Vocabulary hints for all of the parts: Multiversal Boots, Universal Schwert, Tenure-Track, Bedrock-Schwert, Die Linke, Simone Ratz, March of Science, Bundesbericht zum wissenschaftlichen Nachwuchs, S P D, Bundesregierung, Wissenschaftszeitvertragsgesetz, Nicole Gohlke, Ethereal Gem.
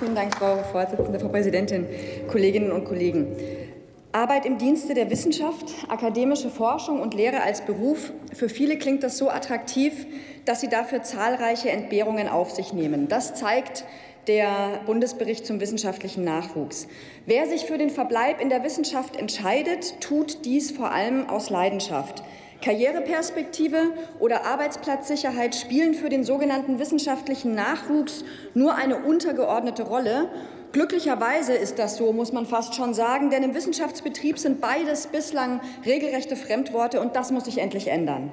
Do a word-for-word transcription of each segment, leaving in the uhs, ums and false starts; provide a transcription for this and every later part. Vielen Dank, Frau Vorsitzende, Frau Präsidentin, Kolleginnen und Kollegen. Arbeit im Dienste der Wissenschaft, akademische Forschung und Lehre als Beruf, für viele klingt das so attraktiv, dass sie dafür zahlreiche Entbehrungen auf sich nehmen. Das zeigt der Bundesbericht zum wissenschaftlichen Nachwuchs. Wer sich für den Verbleib in der Wissenschaft entscheidet, tut dies vor allem aus Leidenschaft. Karriereperspektive oder Arbeitsplatzsicherheit spielen für den sogenannten wissenschaftlichen Nachwuchs nur eine untergeordnete Rolle. Glücklicherweise ist das so, muss man fast schon sagen, denn im Wissenschaftsbetrieb sind beides bislang regelrechte Fremdworte, und das muss sich endlich ändern.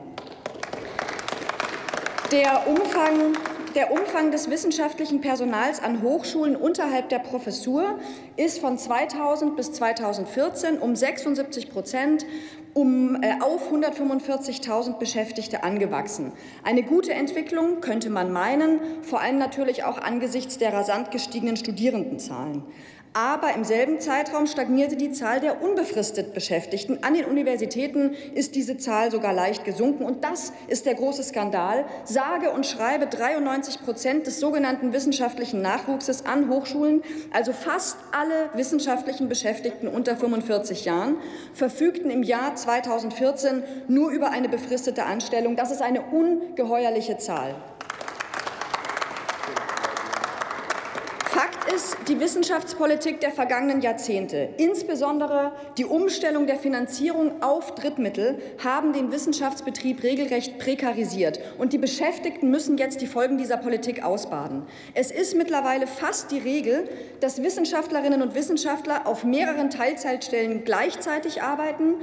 Der Umfang Der Umfang des wissenschaftlichen Personals an Hochschulen unterhalb der Professur ist von zweitausend bis zweitausendvierzehn um sechsundsiebzig Prozent um, äh, auf hundertfünfundvierzigtausend Beschäftigte angewachsen. Eine gute Entwicklung, könnte man meinen, vor allem natürlich auch angesichts der rasant gestiegenen Studierendenzahlen. Aber im selben Zeitraum stagnierte die Zahl der unbefristet Beschäftigten. An den Universitäten ist diese Zahl sogar leicht gesunken. Und das ist der große Skandal. Sage und schreibe dreiundneunzig Prozent des sogenannten wissenschaftlichen Nachwuchses an Hochschulen, also fast alle wissenschaftlichen Beschäftigten unter fünfundvierzig Jahren, verfügten im Jahr zweitausendvierzehn nur über eine befristete Anstellung. Das ist eine ungeheuerliche Zahl. Fakt ist die Wissenschaftspolitik der vergangenen Jahrzehnte. Insbesondere die Umstellung der Finanzierung auf Drittmittel haben den Wissenschaftsbetrieb regelrecht prekarisiert. Und die Beschäftigten müssen jetzt die Folgen dieser Politik ausbaden. Es ist mittlerweile fast die Regel, dass Wissenschaftlerinnen und Wissenschaftler auf mehreren Teilzeitstellen gleichzeitig arbeiten,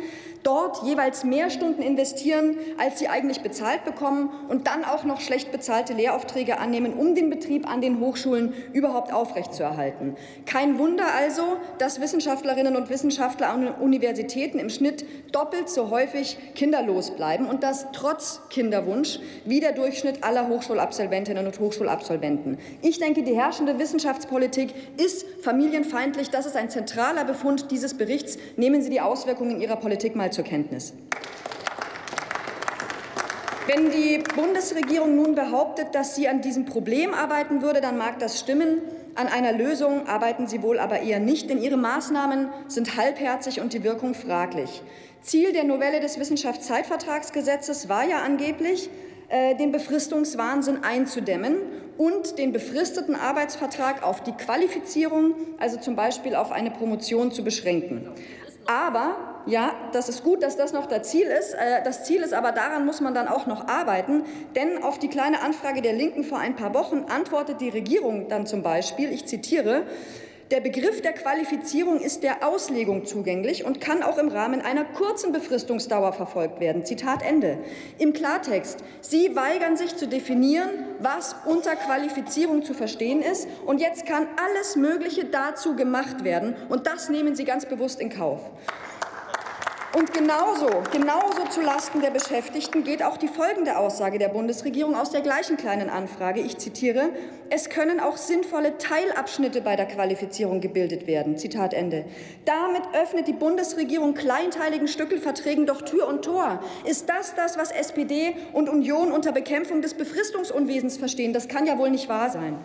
dort jeweils mehr Stunden investieren, als sie eigentlich bezahlt bekommen, und dann auch noch schlecht bezahlte Lehraufträge annehmen, um den Betrieb an den Hochschulen überhaupt aufrechtzuerhalten. Kein Wunder also, dass Wissenschaftlerinnen und Wissenschaftler an Universitäten im Schnitt doppelt so häufig kinderlos bleiben, und das trotz Kinderwunsch wie der Durchschnitt aller Hochschulabsolventinnen und Hochschulabsolventen. Ich denke, die herrschende Wissenschaftspolitik ist familienfeindlich. Das ist ein zentraler Befund dieses Berichts. Nehmen Sie die Auswirkungen Ihrer Politik mal zur Kenntnis. Wenn die Bundesregierung nun behauptet, dass sie an diesem Problem arbeiten würde, dann mag das stimmen. An einer Lösung arbeiten sie wohl aber eher nicht, denn ihre Maßnahmen sind halbherzig und die Wirkung fraglich. Ziel der Novelle des Wissenschaftszeitvertragsgesetzes war ja angeblich, den Befristungswahnsinn einzudämmen und den befristeten Arbeitsvertrag auf die Qualifizierung, also zum Beispiel auf eine Promotion, zu beschränken. Aber ja, das ist gut, dass das noch das Ziel ist. Das Ziel ist aber, daran muss man dann auch noch arbeiten. Denn auf die Kleine Anfrage der Linken vor ein paar Wochen antwortet die Regierung dann zum Beispiel, ich zitiere, der Begriff der Qualifizierung ist der Auslegung zugänglich und kann auch im Rahmen einer kurzen Befristungsdauer verfolgt werden. Zitat Ende. Im Klartext, Sie weigern sich zu definieren, was unter Qualifizierung zu verstehen ist. Und jetzt kann alles Mögliche dazu gemacht werden. Und das nehmen Sie ganz bewusst in Kauf. Und genauso, genauso zulasten der Beschäftigten geht auch die folgende Aussage der Bundesregierung aus der gleichen Kleinen Anfrage. Ich zitiere, es können auch sinnvolle Teilabschnitte bei der Qualifizierung gebildet werden. Zitat Ende. Damit öffnet die Bundesregierung kleinteiligen Stückelverträgen doch Tür und Tor. Ist das das, was S P D und Union unter Bekämpfung des Befristungsunwesens verstehen? Das kann ja wohl nicht wahr sein.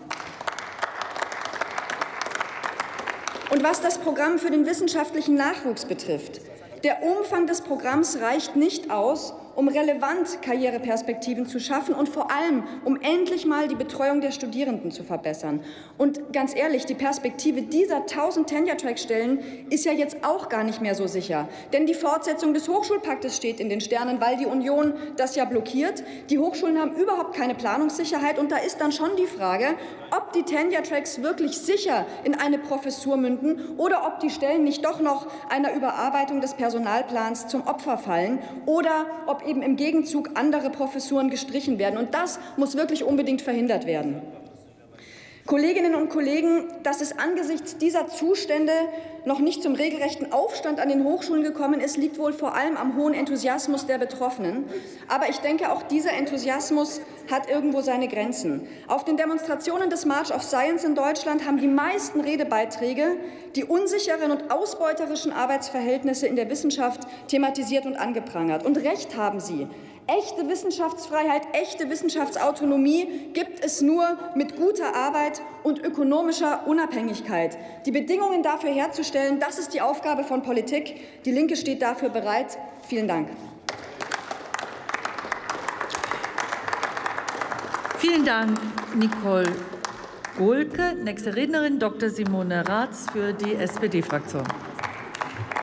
Und was das Programm für den wissenschaftlichen Nachwuchs betrifft, der Umfang des Programms reicht nicht aus, um relevant Karriereperspektiven zu schaffen und vor allem, um endlich mal die Betreuung der Studierenden zu verbessern. Und ganz ehrlich, die Perspektive dieser tausend Tenure-Track-Stellen ist ja jetzt auch gar nicht mehr so sicher. Denn die Fortsetzung des Hochschulpaktes steht in den Sternen, weil die Union das ja blockiert. Die Hochschulen haben überhaupt keine Planungssicherheit. Und da ist dann schon die Frage, ob die Tenure-Tracks wirklich sicher in eine Professur münden oder ob die Stellen nicht doch noch einer Überarbeitung des Personalplans zum Opfer fallen oder ob eben im Gegenzug andere Professuren gestrichen werden. Und das muss wirklich unbedingt verhindert werden. Kolleginnen und Kollegen, dass es angesichts dieser Zustände noch nicht zum regelrechten Aufstand an den Hochschulen gekommen ist, liegt wohl vor allem am hohen Enthusiasmus der Betroffenen. Aber ich denke, auch dieser Enthusiasmus hat irgendwo seine Grenzen. Auf den Demonstrationen des March of Science in Deutschland haben die meisten Redebeiträge die unsicheren und ausbeuterischen Arbeitsverhältnisse in der Wissenschaft thematisiert und angeprangert. Und recht haben sie. Echte Wissenschaftsfreiheit, echte Wissenschaftsautonomie gibt es nur mit guter Arbeit und ökonomischer Unabhängigkeit. Die Bedingungen dafür herzustellen, das ist die Aufgabe von Politik. Die Linke steht dafür bereit. Vielen Dank. Vielen Dank, Nicole Gohlke. Nächste Rednerin Doktor Simone Ratz für die S P D-Fraktion.